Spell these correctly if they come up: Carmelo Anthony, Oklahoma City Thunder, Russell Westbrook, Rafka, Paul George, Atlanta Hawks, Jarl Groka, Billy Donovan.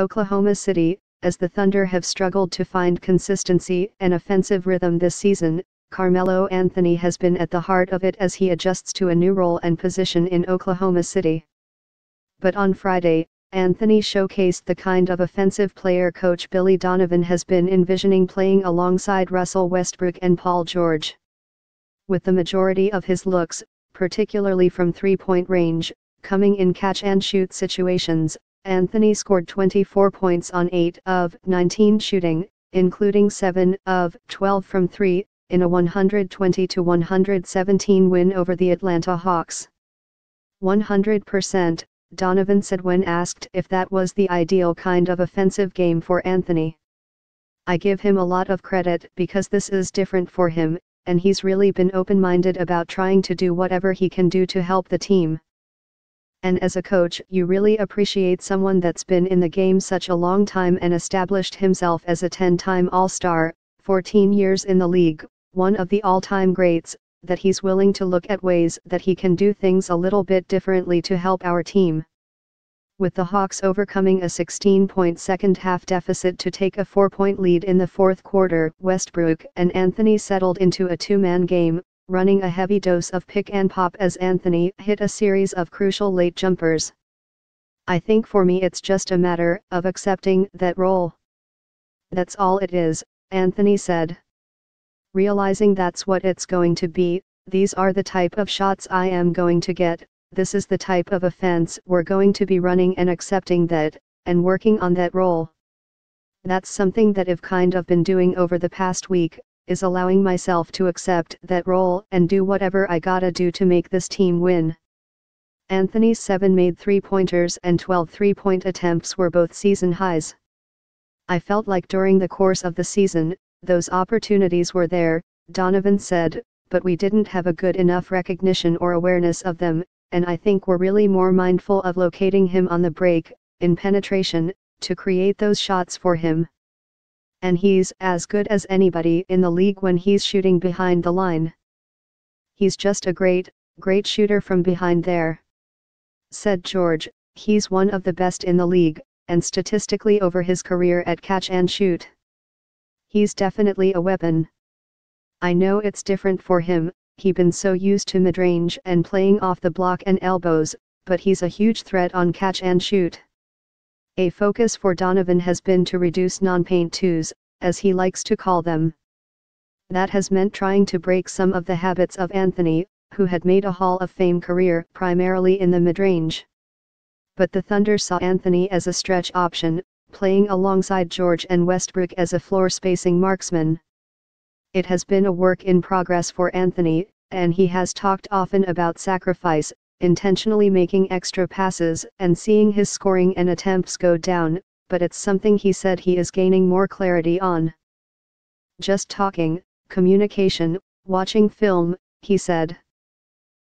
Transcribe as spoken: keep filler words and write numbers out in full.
Oklahoma City, as the Thunder have struggled to find consistency and offensive rhythm this season, Carmelo Anthony has been at the heart of it as he adjusts to a new role and position in Oklahoma City. But on Friday, Anthony showcased the kind of offensive player coach Billy Donovan has been envisioning playing alongside Russell Westbrook and Paul George. With the majority of his looks, particularly from three-point range, coming in catch-and-shoot situations, Anthony scored twenty-four points on eight of nineteen shooting, including seven of twelve from three, in a one hundred twenty to one hundred seventeen win over the Atlanta Hawks. one hundred percent, Donovan said when asked if that was the ideal kind of offensive game for Anthony. "I give him a lot of credit because this is different for him, and he's really been open-minded about trying to do whatever he can do to help the team. And as a coach, you really appreciate someone that's been in the game such a long time and established himself as a ten-time All-Star, fourteen years in the league, one of the all-time greats, that he's willing to look at ways that he can do things a little bit differently to help our team." With the Hawks overcoming a sixteen-point second-half deficit to take a four-point lead in the fourth quarter, Westbrook and Anthony settled into a two-man game, running a heavy dose of pick-and-pop as Anthony hit a series of crucial late jumpers. "I think for me it's just a matter of accepting that role. That's all it is," Anthony said. "Realizing that's what it's going to be, these are the type of shots I am going to get, this is the type of offense we're going to be running and accepting that, and working on that role. That's something that I've kind of been doing over the past week, is allowing myself to accept that role and do whatever I gotta do to make this team win." Anthony's seven made three-pointers and twelve three-point attempts were both season highs. "I felt like during the course of the season, those opportunities were there," Donovan said, "but we didn't have a good enough recognition or awareness of them, and I think we're really more mindful of locating him on the break, in penetration, to create those shots for him. And he's as good as anybody in the league when he's shooting behind the line. He's just a great, great shooter from behind there," said George. "He's one of the best in the league, and statistically over his career at catch and shoot. He's definitely a weapon. I know it's different for him, he's been so used to mid-range and playing off the block and elbows, but he's a huge threat on catch and shoot." A focus for Donovan has been to reduce non-paint twos, as he likes to call them. That has meant trying to break some of the habits of Anthony, who had made a Hall of Fame career primarily in the mid-range. But the Thunder saw Anthony as a stretch option, playing alongside George and Westbrook as a floor-spacing marksman. It has been a work in progress for Anthony, and he has talked often about sacrifice, intentionally making extra passes and seeing his scoring and attempts go down, but it's something he said he is gaining more clarity on. "Just talking, communication, watching film," he said.